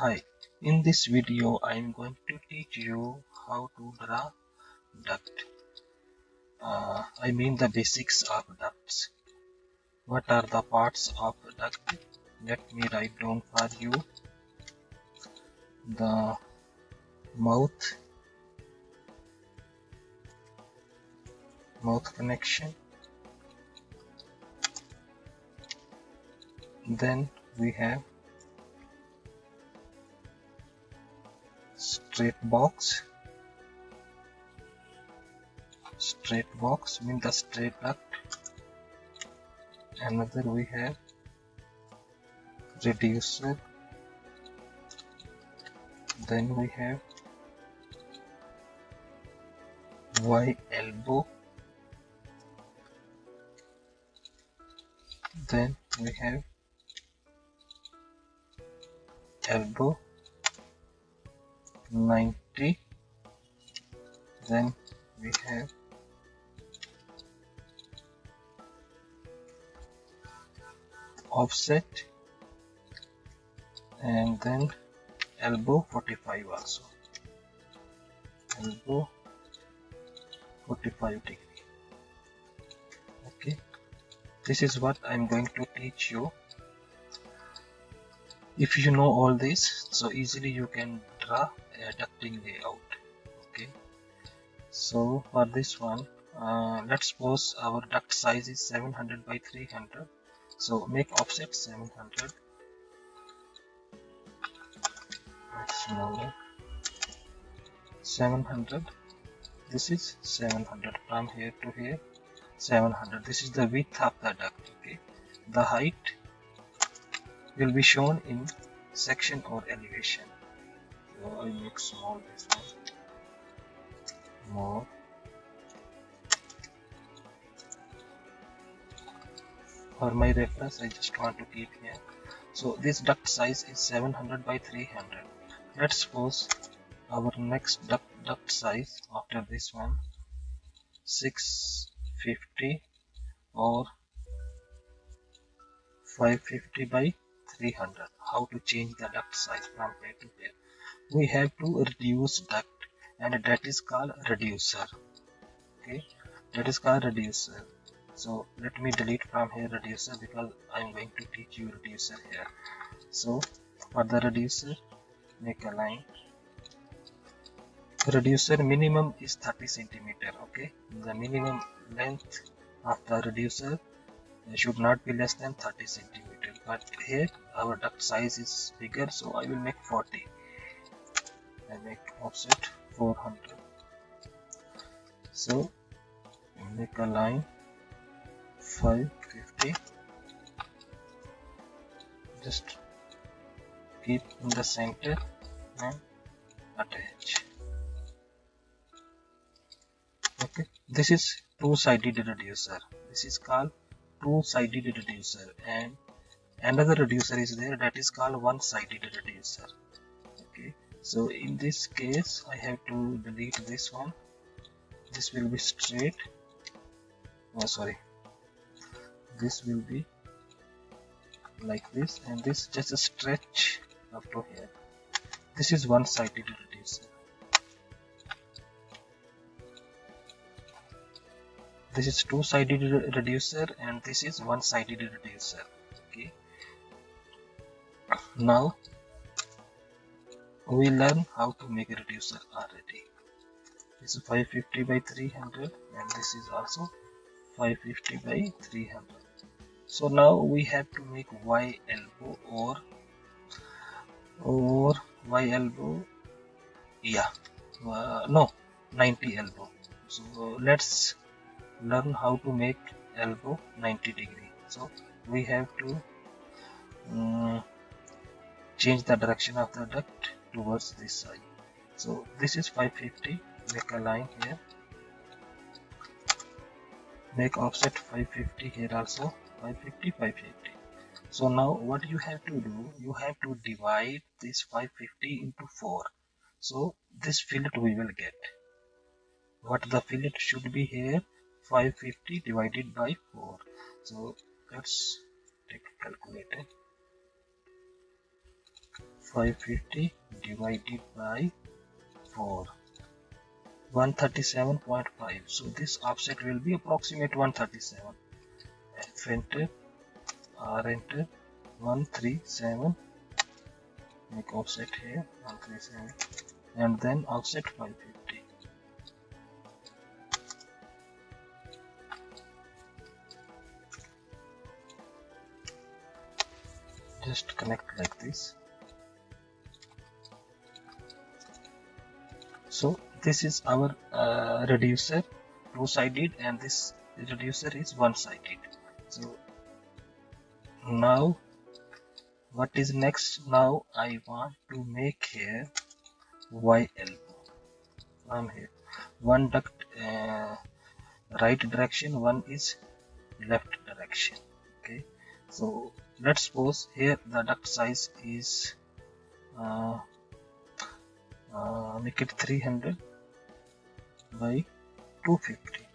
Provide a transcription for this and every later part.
Hi, in this video I am going to teach you how to draw duct. I mean the basics of ducts. What are the parts of duct? Let me write down for you. The mouth connection. Then we have straight box means the straight duct. Another we have reducer, then we have Y elbow, then we have elbow 90, then we have offset, and then elbow 45 also, elbow 45 degree. Okay, this is what I'm going to teach you. If you know all this, so easily you can draw a ducting layout. Okay, so for this one, let's suppose our duct size is 700 by 300, so make offset 700. That's smaller. 700. This is 700 from here to here. 700. This is the width of the duct. Okay, the height will be shown in section or elevation. So I make small this one, more, for my reference I just want to keep here. So this duct size is 700 by 300. Let's suppose our next duct size after this one, 650 or 550 by 300. How to change the duct size from here to here? We have to reduce duct, and that is called reducer. Okay, that is called reducer. So let me delete from here reducer, because I am going to teach you reducer here. So for the reducer, make a line. Reducer minimum is 30 centimeter. Okay, the minimum length of the reducer should not be less than 30 centimeter, but here our duct size is bigger, so I will make 40. I make offset 400. So make a line 550. Just keep in the center and attach. Okay, this is two-sided reducer. This is called two-sided reducer, and another reducer is there that is called one-sided reducer. Okay, so in this case I have to delete this one. This will be straight, this will be like this, and this just a stretch up to here. This is one-sided reducer. This is two-sided reducer and this is one-sided reducer. Okay, now we learn how to make a reducer already. This is 550 by 300 and this is also 550 by 300. So now we have to make Y elbow or Y elbow, yeah, 90 elbow. So let's learn how to make elbow 90 degree. So we have to change the direction of the duct towards this side. So this is 550. Make a line here, make offset 550 here also, 550 550. So now what you have to do, you have to divide this 550 into 4. So this fillet we will get. What the fillet should be here? 550 divided by 4. So let's take a calculator. 550 divided by 4, 137.5. So this offset will be approximate 137. And enter, R enter, 137. Make offset here, 137, and then offset 550. Just connect like this. So this is our reducer, two-sided, and this reducer is one-sided. So now what is next? Now I want to make here Y elbow from here. One duct right direction, one is left direction. Okay, so let's suppose here the duct size is make it 300 by 250.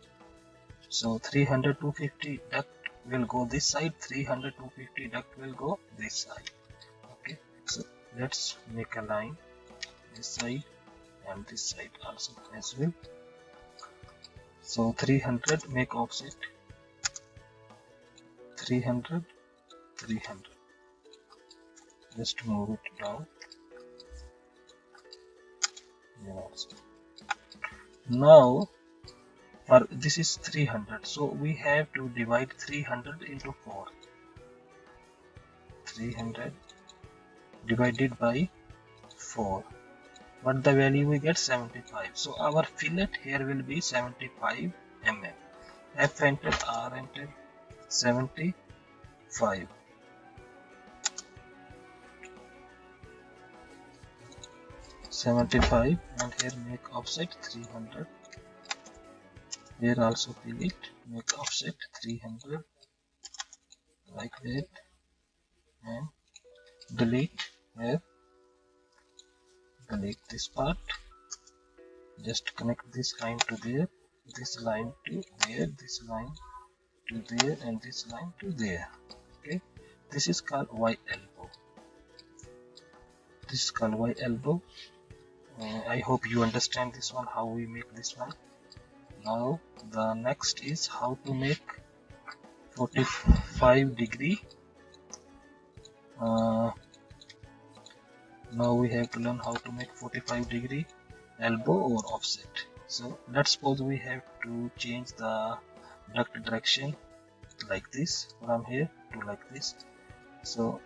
So 300 250 duct will go this side, 300 250 duct will go this side. Okay, so let's make a line this side and this side also as well. So 300, make offset 300 300, just move it down. Now for this is 300, so we have to divide 300 into 4. 300 divided by 4, what the value we get? 75. So our fillet here will be 75 mm. F enter, R enter, 75. And here make offset 300. Here also fill it, make offset 300 like that, and delete here, delete this part. Just connect this line to there, this line to there, this line to there, and this line to there. Okay, this is called Y elbow. This is called Y elbow. I hope you understand this one, how we make this one. Now the next is how to make 45 degree. Now we have to learn how to make 45 degree elbow or offset. So let's suppose we have to change the duct direction like this, from here to like this. So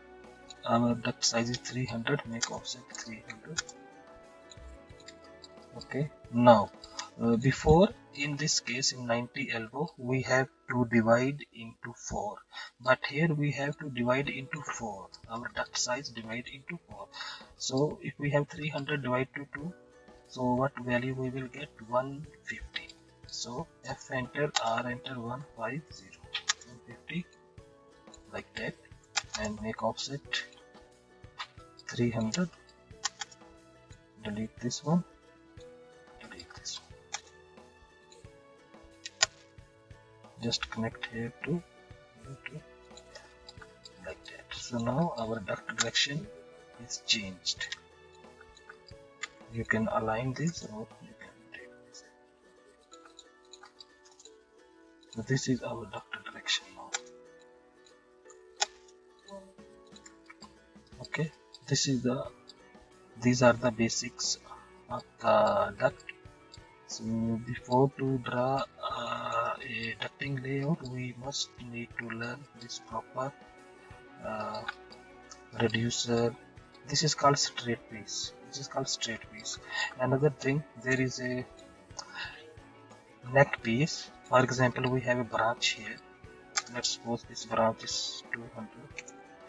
our duct size is 300, make offset 300. Okay, now before in this case in 90 elbow we have to divide into 4, but here we have to divide into 4. Our duct size divide into 4. So if we have 300 divided to 2, so what value we will get? 150. So F enter, R enter, 150, 150 like that, and make offset 300. Delete this one. Just connect here to like that. So now our duct direction is changed. You can align this or you can take this. So this is our duct direction now. Okay, this is the, these are the basics of the duct. So before to draw a ducting layout, we must need to learn this proper reducer. This is called straight piece. This is called straight piece. Another thing, there is a neck piece. For example, we have a branch here. Let's suppose this branch is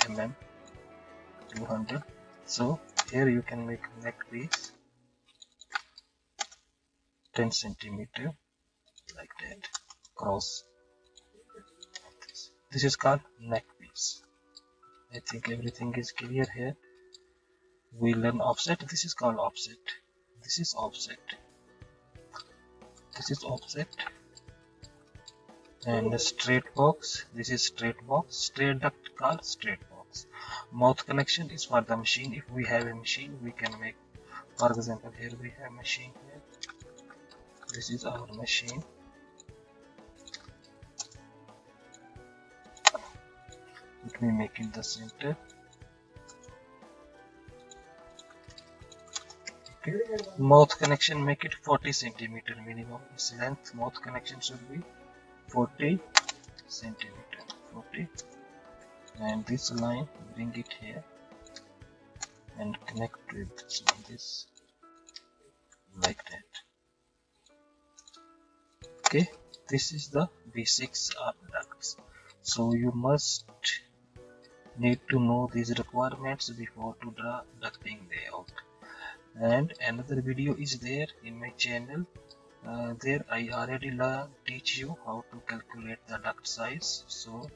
200 mm, 200. So here you can make neck piece 10 centimeter like that. Cross. This is called neck piece. I think everything is clear here. We learn offset. This is called offset. This is offset. This is offset. And the straight box. This is straight box. Straight duct called straight box. mouth connection is for the machine. If we have a machine, we can make, for example, here we have machine here. This is our machine. Let me make it the center. Okay. Mouth connection, make it 40 centimeter minimum. Its length, mouth connection should be 40 centimeter. 40. And this line, bring it here and connect with this like that. Okay, this is the basics of ducts. So you must need to know these requirements before to draw ducting layout. And another video is there in my channel. There I already teach you how to calculate the duct size. So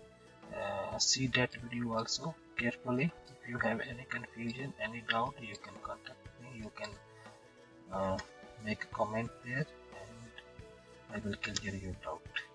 see that video also carefully. If you have any confusion, any doubt, you can contact me. You can make a comment there and I will clear your doubt.